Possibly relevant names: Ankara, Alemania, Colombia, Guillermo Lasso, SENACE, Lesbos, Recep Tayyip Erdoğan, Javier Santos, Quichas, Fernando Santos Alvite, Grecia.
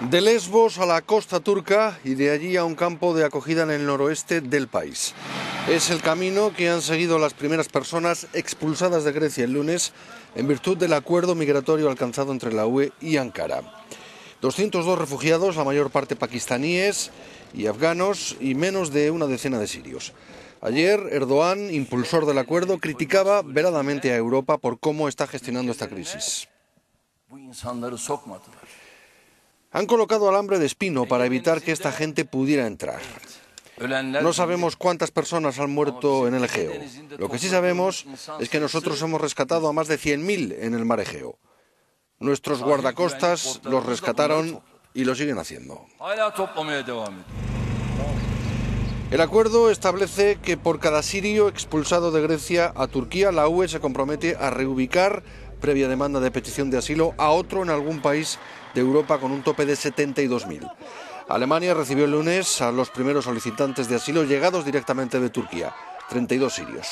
De Lesbos a la costa turca y de allí a un campo de acogida en el noroeste del país. Es el camino que han seguido las primeras personas expulsadas de Grecia el lunes en virtud del acuerdo migratorio alcanzado entre la UE y Ankara. 202 refugiados, la mayor parte pakistaníes y afganos, y menos de una decena de sirios. Ayer, Erdoğan, impulsor del acuerdo, criticaba veladamente a Europa por cómo está gestionando esta crisis. Han colocado alambre de espino para evitar que esta gente pudiera entrar. No sabemos cuántas personas han muerto en el Egeo. Lo que sí sabemos es que nosotros hemos rescatado a más de 100.000 en el mar Egeo. Nuestros guardacostas los rescataron y lo siguen haciendo. El acuerdo establece que por cada sirio expulsado de Grecia a Turquía, la UE se compromete a reubicar, previa demanda de petición de asilo, a otro en algún país de Europa con un tope de 72.000. Alemania recibió el lunes a los primeros solicitantes de asilo llegados directamente de Turquía, 32 sirios.